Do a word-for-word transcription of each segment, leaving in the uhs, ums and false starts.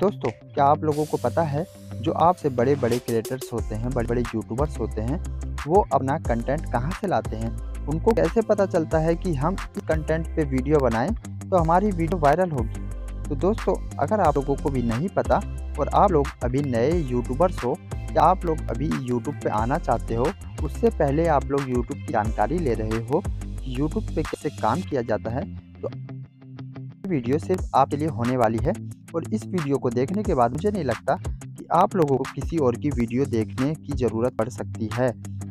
दोस्तों, क्या आप लोगों को पता है जो आपसे बड़े बड़े क्रिएटर्स होते हैं, बड़े बड़े यूट्यूबर्स होते हैं, वो अपना कंटेंट कहाँ से लाते हैं? उनको कैसे पता चलता है कि हम इस कंटेंट पे वीडियो बनाएं तो हमारी वीडियो वायरल होगी? तो दोस्तों, अगर आप लोगों को भी नहीं पता और आप लोग अभी नए यूट्यूबर्स हो या आप लोग अभी यूट्यूब पे आना चाहते हो, उससे पहले आप लोग यूट्यूब की जानकारी ले रहे हो, यूट्यूब पे कैसे काम किया जाता है, तो वीडियो सिर्फ आपके लिए होने वाली है। और इस वीडियो को देखने के बाद मुझे नहीं लगता कि आप लोगों को किसी और की वीडियो देखने की ज़रूरत पड़ सकती है,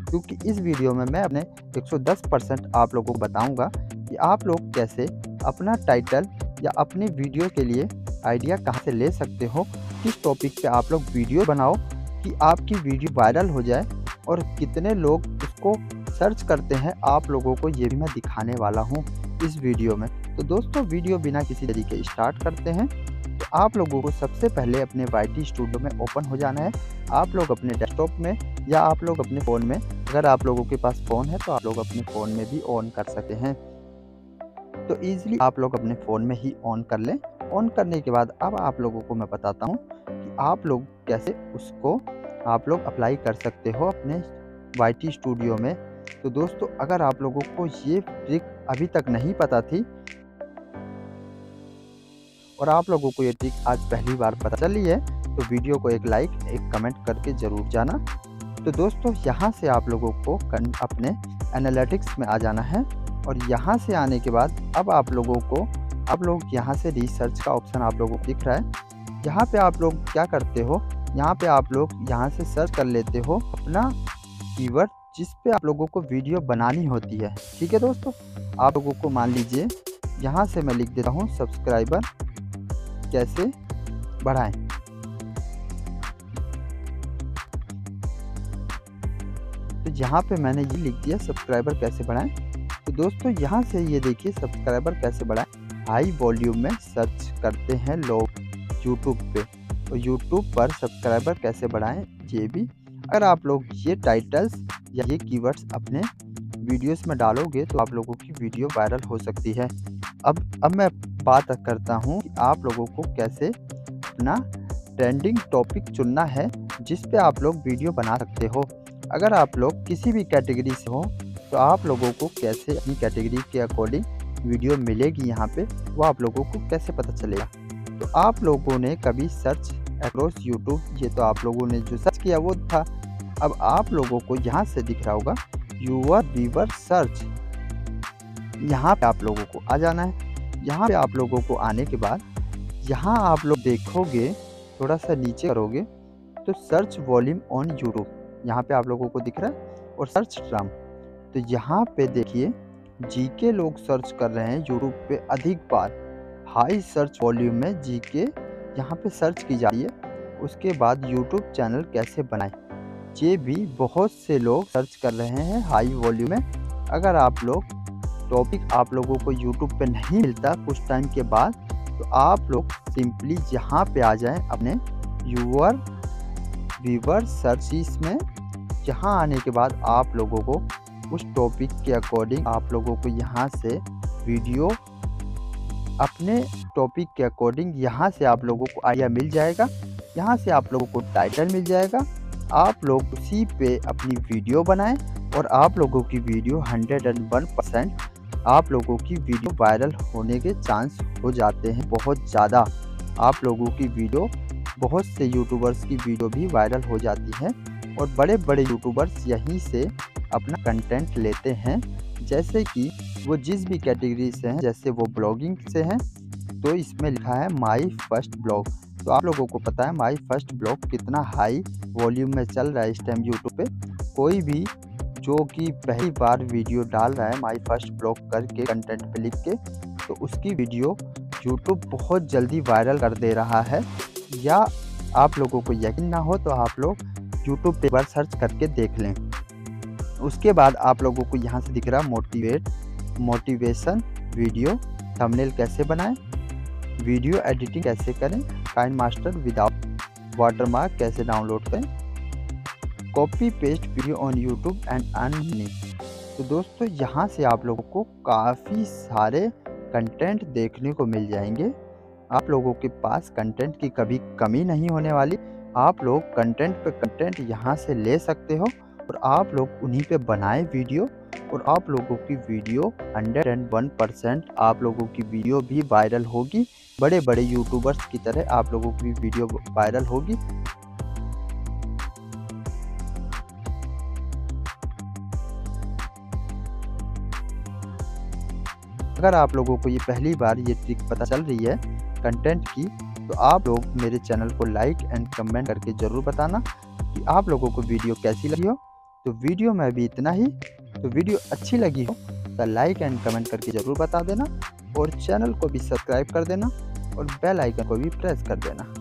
क्योंकि इस वीडियो में मैं अपने एक सौ दस परसेंट आप लोगों को बताऊंगा कि आप लोग कैसे अपना टाइटल या अपने वीडियो के लिए आइडिया कहां से ले सकते हो, किस टॉपिक पे आप लोग वीडियो बनाओ कि आपकी वीडियो वायरल हो जाए और कितने लोग उसको सर्च करते हैं आप लोगों को, ये भी मैं दिखाने वाला हूँ इस वीडियो में। तो दोस्तों, वीडियो बिना किसी तरीके स्टार्ट करते हैं। तो आप लोगों को सबसे पहले अपने वाई टी स्टूडियो में ओपन हो जाना है। आप लोग अपने डेस्कटॉप में या आप लोग अपने फ़ोन में, अगर आप लोगों के पास फ़ोन है तो आप लोग अपने फ़ोन में भी ऑन कर सकते हैं। तो ईजिली आप लोग अपने फ़ोन में ही ऑन कर लें। ऑन करने के बाद अब आप लोगों को मैं बताता हूँ कि आप लोग कैसे उसको आप लोग अप्लाई कर सकते हो अपने वाई टी स्टूडियो में। तो दोस्तों, अगर आप लोगों को ये ट्रिक अभी तक नहीं पता थी और आप लोगों को ये ट्रिक आज पहली बार पता चली है, तो वीडियो को एक लाइक एक कमेंट करके ज़रूर जाना। तो दोस्तों, यहाँ से आप लोगों को अपने एनालिटिक्स में आ जाना है और यहाँ से आने के बाद अब आप लोगों को आप लोग यहाँ से रिसर्च का ऑप्शन आप लोगों को दिख रहा है। यहाँ पे आप लोग क्या करते हो, यहाँ पे आप लोग यहाँ से सर्च कर लेते हो अपना कीवर्ड जिस पे आप लोगों को वीडियो बनानी होती है। ठीक है दोस्तों, आप लोगों को मान लीजिए यहाँ से मैं लिख देता हूँ सब्सक्राइबर कैसे बढ़ाएं। तो यहाँ पे मैंने ये लिख दिया सब्सक्राइबर कैसे बढ़ाएं। तो दोस्तों, यहाँ से ये देखिए सब्सक्राइबर कैसे बढ़ाएं। हाई वॉल्यूम में सर्च करते हैं लोग यूट्यूब पे, तो यूट्यूब पर सब्सक्राइबर कैसे बढ़ाएं, ये भी अगर आप लोग ये टाइटल्स या ये कीवर्ड्स अपने वीडियोस में डालोगे तो आप लोगों की वीडियो वायरल हो सकती है। अब अब मैं बात करता हूँ कि आप लोगों को कैसे अपना ट्रेंडिंग टॉपिक चुनना है जिस पे आप लोग वीडियो बना सकते हो। अगर आप लोग किसी भी कैटेगरी से हो तो आप लोगों को कैसे अपनी कैटेगरी के अकॉर्डिंग वीडियो मिलेगी यहाँ पे, वो आप लोगों को कैसे पता चलेगा? तो आप लोगों ने कभी सर्च अक्रॉस यूट्यूब, ये तो आप लोगों ने जो सर्च किया वो था। अब आप लोगों को यहाँ से दिख रहा होगा यूवर व्यूवर सर्च, यहाँ पे आप लोगों को आ जाना है। यहाँ पे आप लोगों को आने के बाद यहाँ आप लोग देखोगे, थोड़ा सा नीचे करोगे तो सर्च वॉल्यूम ऑन यूट्यूब, यहाँ पे आप लोगों को दिख रहा है और सर्च टर्म। तो यहाँ पे देखिए जीके लोग सर्च कर रहे हैं यूट्यूब पे अधिक बार, हाई सर्च वॉल्यूम में जीके यहाँ पे सर्च की जा रही है। उसके बाद यूट्यूब चैनल कैसे बनाएं, ये भी बहुत से लोग सर्च कर रहे हैं हाई वॉल्यूम में। अगर आप लोग टॉपिक आप लोगों को यूट्यूब पे नहीं मिलता कुछ टाइम के बाद, तो आप लोग सिंपली यहाँ पे आ जाएं अपने यूवर व्यूवर सर्चिस में। यहाँ आने के बाद आप लोगों को उस टॉपिक के अकॉर्डिंग आप लोगों को यहाँ से वीडियो अपने टॉपिक के अकॉर्डिंग यहाँ से आप लोगों को आइडिया मिल जाएगा। यहाँ से आप लोगों को टाइटल मिल जाएगा, आप लोग उसी पे अपनी वीडियो बनाएं और आप लोगों की वीडियो एक सौ एक परसेंट आप लोगों की वीडियो वायरल होने के चांस हो जाते हैं बहुत ज़्यादा। आप लोगों की वीडियो, बहुत से यूट्यूबर्स की वीडियो भी वायरल हो जाती है और बड़े बड़े यूट्यूबर्स यहीं से अपना कंटेंट लेते हैं। जैसे कि वो जिस भी कैटेगरी से हैं, जैसे वो ब्लॉगिंग से हैं, तो इसमें लिखा है माई फर्स्ट ब्लॉग। तो आप लोगों को पता है माई फर्स्ट ब्लॉग कितना हाई वॉल्यूम में चल रहा है इस टाइम यूट्यूब पे। कोई भी जो कि पहली बार वीडियो डाल रहा है माई फर्स्ट ब्लॉग करके कंटेंट पे लिख के, तो उसकी वीडियो यूट्यूब बहुत जल्दी वायरल कर दे रहा है। या आप लोगों को यकीन ना हो तो आप लोग यूट्यूब पे एक बार सर्च करके देख लें। उसके बाद आप लोगों को यहाँ से दिख रहा मोटिवेट मोटिवेशन वीडियो, थंबनेल कैसे बनाएं, वीडियो एडिटिंग कैसे करें, काइन मास्टर विदाउट वाटरमार्क कैसे डाउनलोड करें, copy paste video on YouTube and earn. तो दोस्तों, यहाँ से आप लोगों को काफ़ी सारे कंटेंट देखने को मिल जाएंगे। आप लोगों के पास कंटेंट की कभी कमी नहीं होने वाली। आप लोग कंटेंट पे कंटेंट यहाँ से ले सकते हो और आप लोग उन्हीं पे बनाए वीडियो, और आप लोगों की video hundred and one percent आप लोगों की वीडियो भी वायरल होगी। बड़े बड़े यूट्यूबर्स की तरह आप लोगों की वीडियो वायरल होगी। अगर आप लोगों को ये पहली बार ये ट्रिक पता चल रही है कंटेंट की, तो आप लोग मेरे चैनल को लाइक एंड कमेंट करके ज़रूर बताना कि आप लोगों को वीडियो कैसी लगी हो। तो वीडियो में अभी इतना ही। तो वीडियो अच्छी लगी हो तो लाइक एंड कमेंट करके ज़रूर बता देना, और चैनल को भी सब्सक्राइब कर देना और बेल आइकन को भी प्रेस कर देना।